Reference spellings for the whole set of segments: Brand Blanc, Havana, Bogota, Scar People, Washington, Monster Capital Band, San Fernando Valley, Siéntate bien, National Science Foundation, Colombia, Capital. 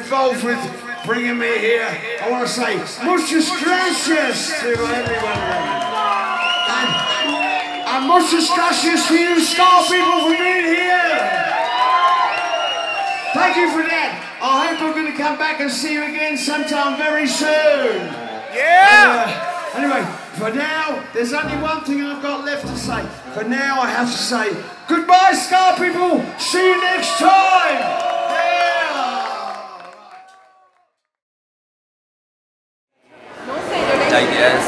involved with bringing me here, I want to say muchas gracias to everyone. And muchas gracias to you Scar People for being here. Thank you for that. I hope I'm going to come back and see you again sometime very soon. Yeah! Anyway, for now, there's only one thing I've got left to say. For now, I have to say, goodbye Scar People, see you next time! La idea es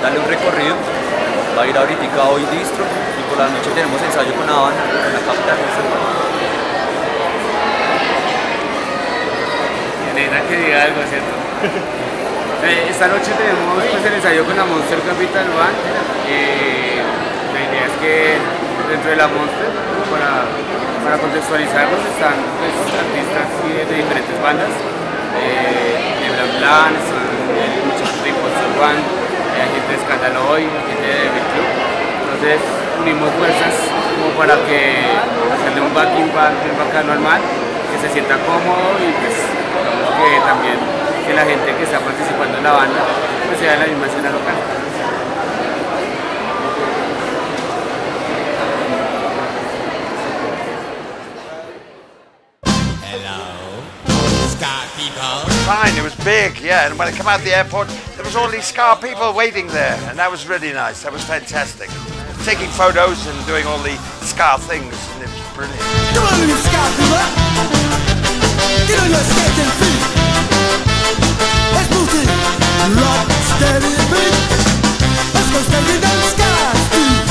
darle un recorrido, va a ir ahorita hoy distro y por la noche tenemos ensayo con Havana, con la Capital. Nena, que diga algo, ¿cierto? Esta noche tenemos pues, el ensayo con la Monster Capital Band. La idea es que dentro de la Monster, para contextualizarlos, están pues, artistas de diferentes bandas, de Brand Blanc, muchos tipos de Juan, hay gente de Escándalo hoy, gente de Club. Entonces unimos fuerzas como para que hacerle un backing back normal, que se sienta cómodo y pues, que también que la gente que está participando en la banda pues sea de la misma escena local. Fine, it was big, yeah, and when I come out of the airport, there was all these Scar People waiting there, and that was really nice, that was fantastic. Taking photos and doing all the Scar things, and it was brilliant. Come on, you Scar People! Get on your skating feet! Let's move it! Rock, steady, beat! Let's go steady down the Scar Speed!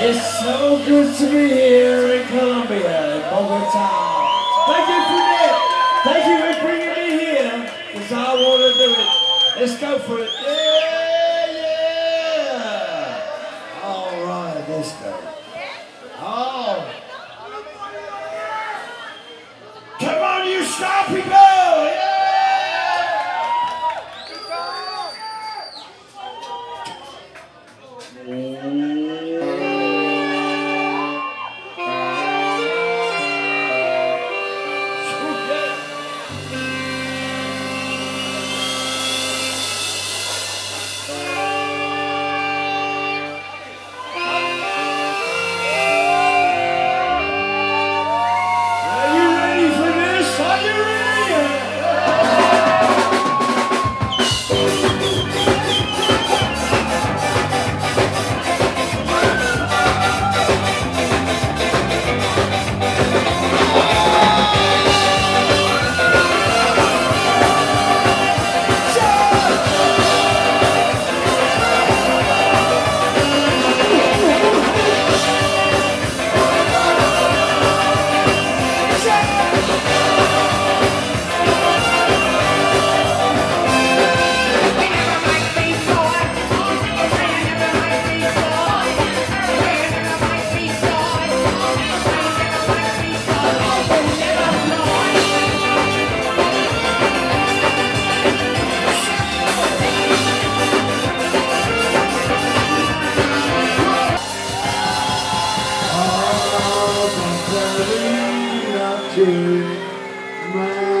It's so good to be here in Colombia, in Bogota. Thank you for that. Thank you for bringing me here, because I want to do it. Let's go for it. Yeah, yeah. All right, let's go. Oh. Come on, you Scar People. Thank you.